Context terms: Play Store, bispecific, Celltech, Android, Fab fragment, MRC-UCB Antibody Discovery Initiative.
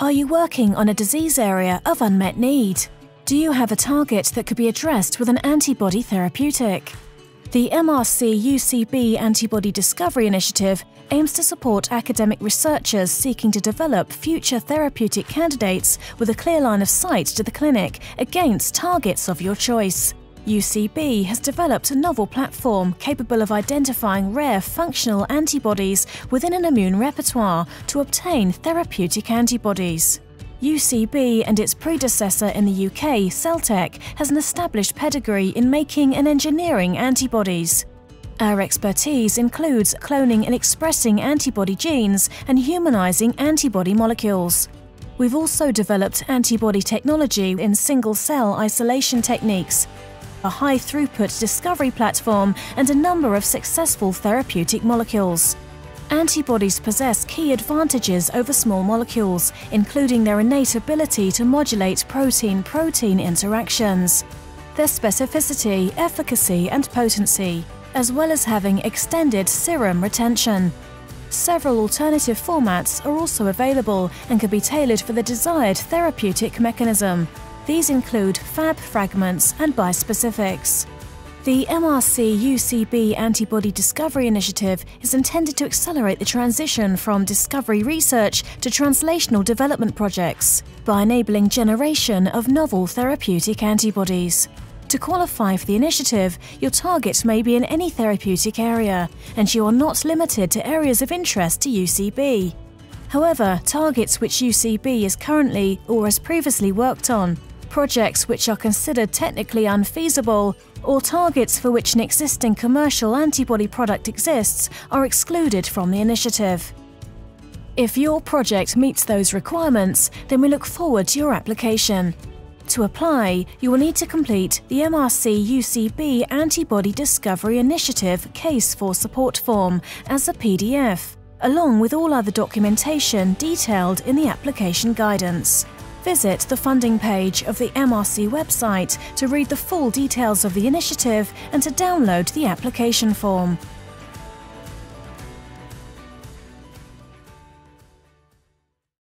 Are you working on a disease area of unmet need? Do you have a target that could be addressed with an antibody therapeutic? The MRC-UCB Antibody Discovery Initiative aims to support academic researchers seeking to develop future therapeutic candidates with a clear line of sight to the clinic against targets of your choice. UCB has developed a novel platform capable of identifying rare functional antibodies within an immune repertoire to obtain therapeutic antibodies. UCB and its predecessor in the UK, Celltech, has an established pedigree in making and engineering antibodies. Our expertise includes cloning and expressing antibody genes and humanizing antibody molecules. We've also developed antibody technology in single-cell isolation techniques, a high-throughput discovery platform, and a number of successful therapeutic molecules. Antibodies possess key advantages over small molecules, including their innate ability to modulate protein-protein interactions, their specificity, efficacy, and potency, as well as having extended serum retention. Several alternative formats are also available and can be tailored for the desired therapeutic mechanism. These include Fab fragments and bispecifics. The MRC-UCB Antibody Discovery Initiative is intended to accelerate the transition from discovery research to translational development projects by enabling generation of novel therapeutic antibodies. To qualify for the initiative, your target may be in any therapeutic area, and you are not limited to areas of interest to UCB. However, targets which UCB is currently or has previously worked on, projects which are considered technically unfeasible, or targets for which an existing commercial antibody product exists are excluded from the initiative. If your project meets those requirements, then we look forward to your application. To apply, you will need to complete the MRC-UCB Antibody Discovery Initiative Case for Support form as a PDF, along with all other documentation detailed in the application guidance. Visit the funding page of the MRC website to read the full details of the initiative and to download the application form.